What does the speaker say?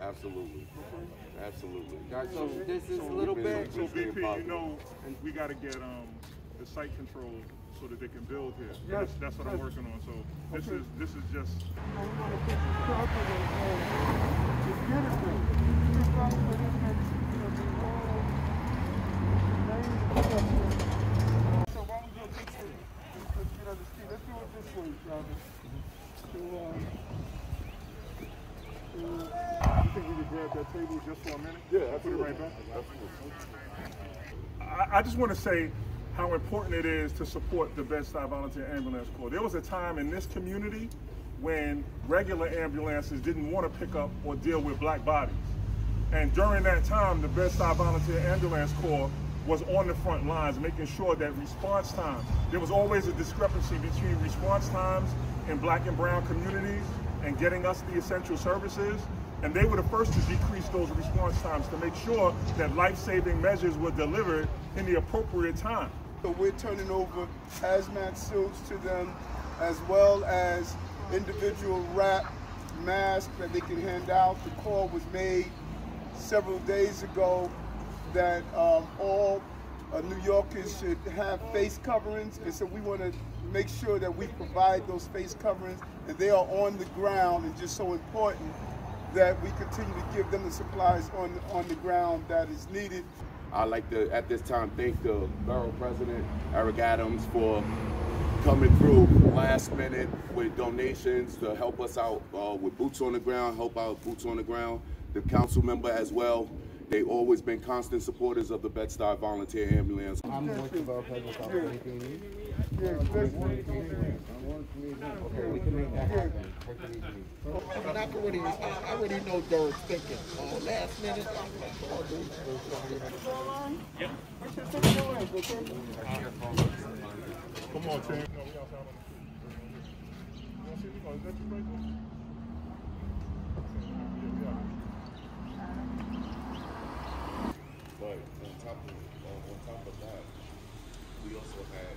Absolutely. Absolutely. So this is a little bit. So BP, you know, we got to get the site control so that they can build here. Yes. That's what I'm working on. So this is just. So why don't we go take it? Let's get on the street. Let's do it this way, Travis. You think we could grab that table just for a minute? Yeah, I'll put it right back. I just want to say how important it is to support the Bed-Stuy Volunteer Ambulance Corps. There was a time in this community when regular ambulances didn't want to pick up or deal with black bodies. And during that time, the Bed-Stuy Volunteer Ambulance Corps was on the front lines, making sure that response times, there was always a discrepancy between response times in black and brown communities and getting us the essential services. And they were the first to decrease those response times to make sure that life-saving measures were delivered in the appropriate time. So we're turning over hazmat suits to them, as well as individual wrap masks that they can hand out. The call was made several days ago that all New Yorkers should have face coverings, and so we want to make sure that we provide those face coverings, and they are on the ground, and just so important that we continue to give them the supplies on the ground that is needed. I'd like to, at this time, thank the borough president, Eric Adams, for coming through last minute with donations to help us out with boots on the ground, help out boots on the ground. The council member as well. They've always been constant supporters of the Bed-Stuy Volunteer Ambulance. I'm working for anything. Okay, we can make that happen. When I already, know Derek's thinking. Last minute, I'm like, oh, dude. Yep. Come on, Tim. But on top of that, we also have